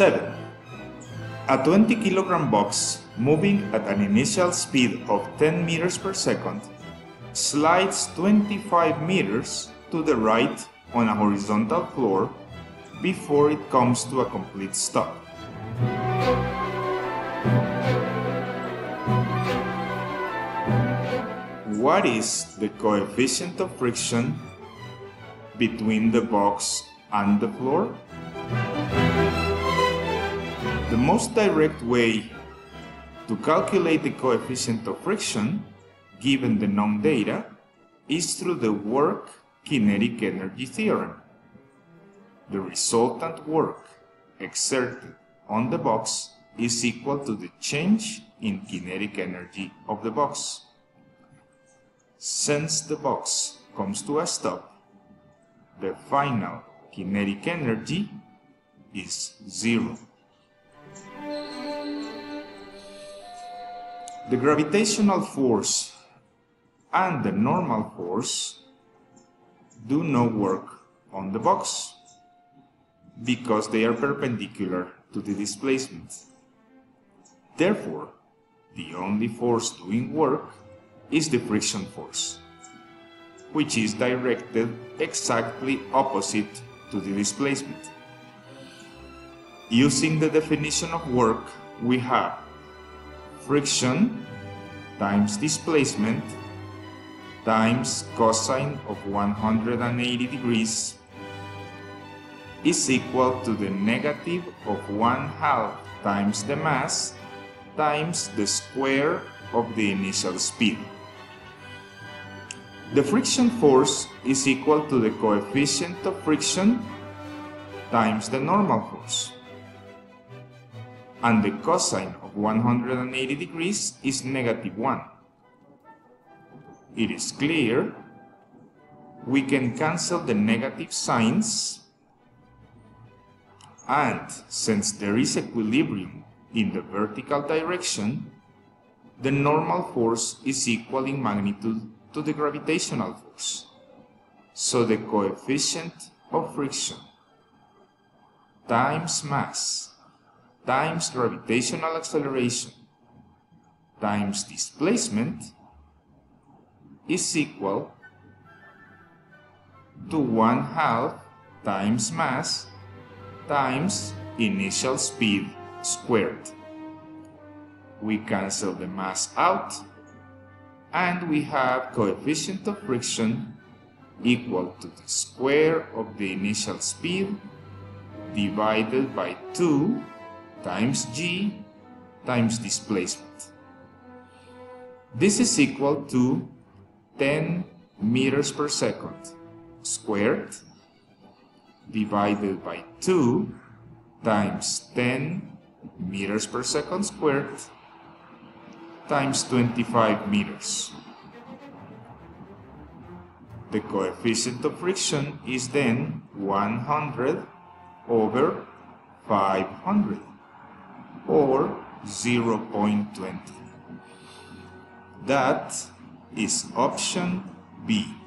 7. A 20-kilogram box moving at an initial speed of 10 meters per second slides 25 meters to the right on a horizontal floor before it comes to a complete stop. 8. What is the coefficient of friction between the box and the floor? The most direct way to calculate the coefficient of friction given the known data is through the work kinetic energy theorem. The resultant work exerted on the box is equal to the change in kinetic energy of the box. Since the box comes to a stop, the final kinetic energy is 0. The gravitational force and the normal force do no work on the box because they are perpendicular to the displacement. Therefore, the only force doing work is the friction force, which is directed exactly opposite to the displacement. Using the definition of work, we have friction times displacement times cosine of 180 degrees is equal to the negative of 1/2 times the mass times the square of the initial speed. The friction force is equal to the coefficient of friction times the normal force, and the cosine of 180 degrees is negative 1. It is clear we can cancel the negative signs, and since there is equilibrium in the vertical direction, the normal force is equal in magnitude to the gravitational force, so the coefficient of friction times mass times gravitational acceleration times displacement is equal to 1/2 times mass times initial speed squared. We cancel the mass out, and we have coefficient of friction equal to the square of the initial speed divided by 2 times g times displacement. This is equal to 10 meters per second squared divided by 2 times 10 meters per second squared times 25 meters. The coefficient of friction is then 100 over 500, or 0.20. That is option B.